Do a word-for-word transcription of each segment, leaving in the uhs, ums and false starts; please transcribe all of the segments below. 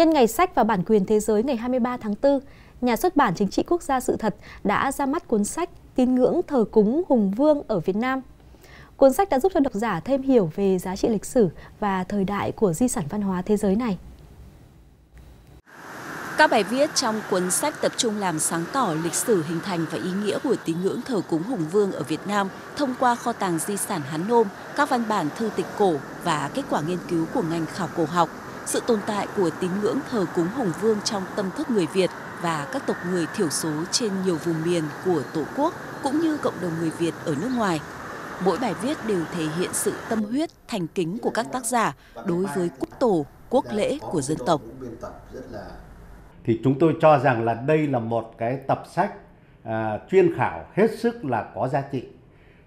Nhân ngày sách và bản quyền thế giới ngày hai mươi ba tháng tư, Nhà xuất bản Chính trị Quốc gia Sự thật đã ra mắt cuốn sách Tín ngưỡng thờ cúng Hùng Vương ở Việt Nam. Cuốn sách đã giúp cho độc giả thêm hiểu về giá trị lịch sử và thời đại của di sản văn hóa thế giới này. Các bài viết trong cuốn sách tập trung làm sáng tỏ lịch sử hình thành và ý nghĩa của tín ngưỡng thờ cúng Hùng Vương ở Việt Nam thông qua kho tàng di sản Hán Nôm, các văn bản thư tịch cổ và kết quả nghiên cứu của ngành khảo cổ học, sự tồn tại của tín ngưỡng thờ cúng Hùng Vương trong tâm thức người Việt và các tộc người thiểu số trên nhiều vùng miền của Tổ quốc cũng như cộng đồng người Việt ở nước ngoài. Mỗi bài viết đều thể hiện sự tâm huyết, thành kính của các tác giả đối với quốc tổ, quốc lễ của dân tộc. Thì chúng tôi cho rằng là đây là một cái tập sách à, chuyên khảo hết sức là có giá trị.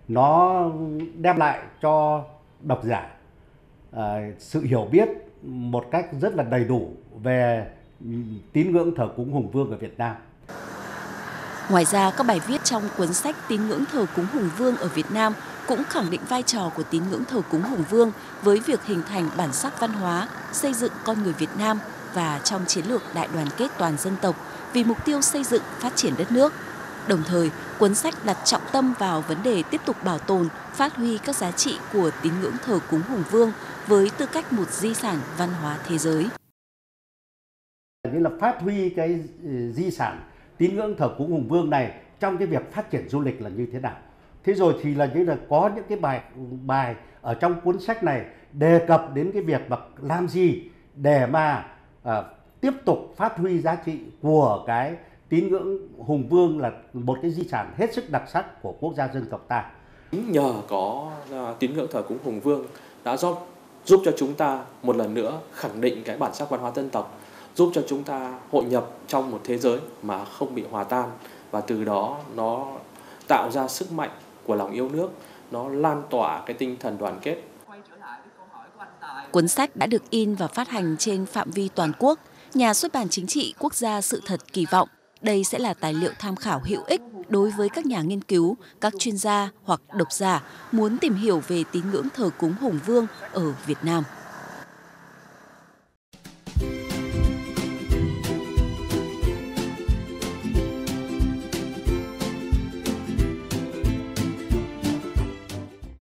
Nó đem lại cho độc giả à, sự hiểu biết một cách rất là đầy đủ về tín ngưỡng thờ cúng Hùng Vương ở Việt Nam. Ngoài ra, các bài viết trong cuốn sách Tín ngưỡng thờ cúng Hùng Vương ở Việt Nam cũng khẳng định vai trò của tín ngưỡng thờ cúng Hùng Vương với việc hình thành bản sắc văn hóa, xây dựng con người Việt Nam và trong chiến lược đại đoàn kết toàn dân tộc vì mục tiêu xây dựng phát triển đất nước. Đồng thời, cuốn sách đặt trọng tâm vào vấn đề tiếp tục bảo tồn, phát huy các giá trị của tín ngưỡng thờ cúng Hùng Vương với tư cách một di sản văn hóa thế giới. Nghĩa là phát huy cái di sản tín ngưỡng thờ cúng Hùng Vương này trong cái việc phát triển du lịch là như thế nào. Thế rồi thì là như là có những cái bài bài ở trong cuốn sách này đề cập đến cái việc mà làm gì để mà À, tiếp tục phát huy giá trị của cái tín ngưỡng Hùng Vương là một cái di sản hết sức đặc sắc của quốc gia dân tộc ta. Nhờ có uh, tín ngưỡng thờ cúng Hùng Vương đã giúp, giúp cho chúng ta một lần nữa khẳng định cái bản sắc văn hóa dân tộc, giúp cho chúng ta hội nhập trong một thế giới mà không bị hòa tan, và từ đó nó tạo ra sức mạnh của lòng yêu nước, nó lan tỏa cái tinh thần đoàn kết. Cuốn sách đã được in và phát hành trên phạm vi toàn quốc. Nhà xuất bản Chính trị Quốc gia Sự thật kỳ vọng đây sẽ là tài liệu tham khảo hữu ích đối với các nhà nghiên cứu, các chuyên gia hoặc độc giả muốn tìm hiểu về tín ngưỡng thờ cúng Hùng Vương ở Việt Nam.